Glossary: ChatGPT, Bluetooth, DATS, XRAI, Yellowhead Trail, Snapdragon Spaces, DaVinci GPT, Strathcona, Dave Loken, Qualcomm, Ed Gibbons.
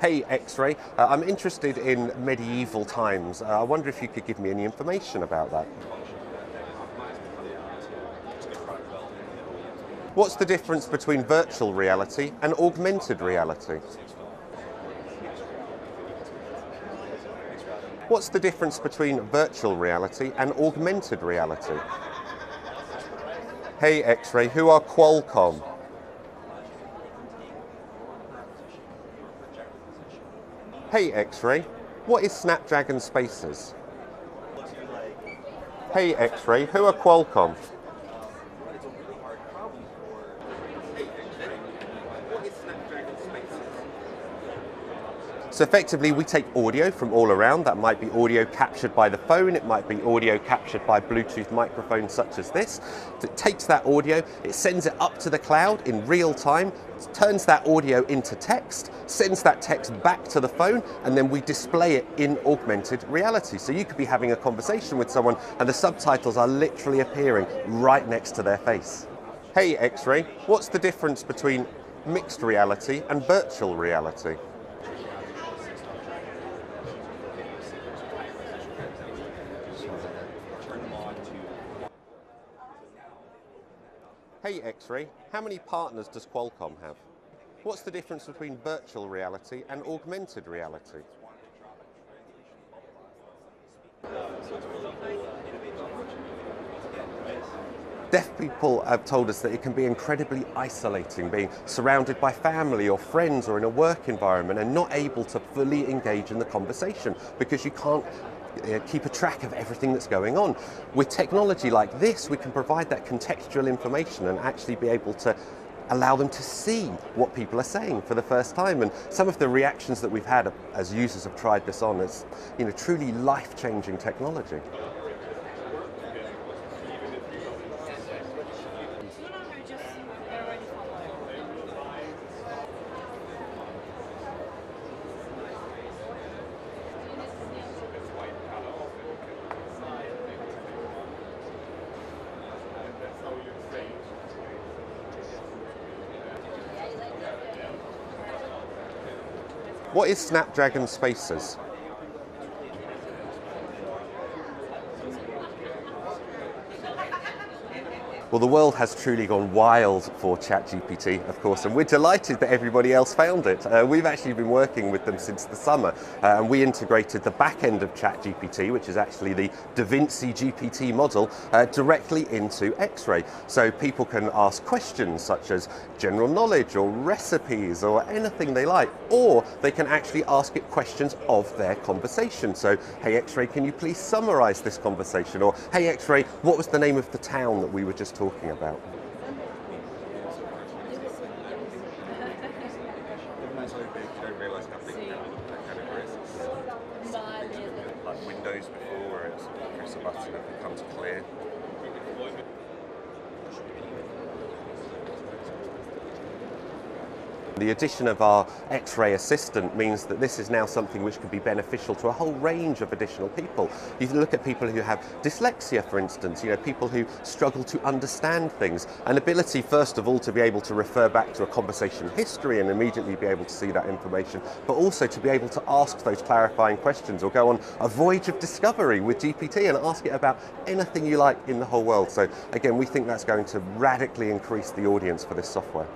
Hey XRAI, I'm interested in medieval times. I wonder if you could give me any information about that. What's the difference between virtual reality and augmented reality? What's the difference between virtual reality and augmented reality? Hey XRAI, who are Qualcomm? Hey XRAI, what is Snapdragon Spaces? Hey XRAI, who are Qualcomm? So effectively we take audio from all around. That might be audio captured by the phone, it might be audio captured by Bluetooth microphones such as this. It takes that audio, it sends it up to the cloud in real time, turns that audio into text, sends that text back to the phone, and then we display it in augmented reality. So you could be having a conversation with someone and the subtitles are literally appearing right next to their face. Hey XRAI, what's the difference between mixed reality and virtual reality? Hey XRAI, how many partners does Qualcomm have? What's the difference between virtual reality and augmented reality? Deaf people have told us that it can be incredibly isolating, being surrounded by family or friends or in a work environment and not able to fully engage in the conversation because you can't keep a track of everything that's going on. With technology like this, we can provide that contextual information and actually be able to allow them to see what people are saying for the first time. And some of the reactions that we've had as users have tried this on is, truly life-changing technology. What is Snapdragon Spaces? Well, the world has truly gone wild for ChatGPT, of course, and we're delighted that everybody else found it. We've actually been working with them since the summer, and we integrated the back end of ChatGPT, which is actually the DaVinci GPT model, directly into XRAI. So people can ask questions such as general knowledge or recipes or anything they like, or they can actually ask it questions of their conversation. So, hey XRAI, can you please summarize this conversation? Or, hey XRAI, what was the name of the town that we were just talking about? Like Windows before, it's press a button and it becomes clear. The addition of our XRAI assistant means that this is now something which can be beneficial to a whole range of additional people. You can look at people who have dyslexia, for instance, people who struggle to understand things. An ability, first of all, to be able to refer back to a conversation history and immediately be able to see that information, but also to be able to ask those clarifying questions or go on a voyage of discovery with GPT and ask it about anything you like in the whole world. So again, we think that's going to radically increase the audience for this software.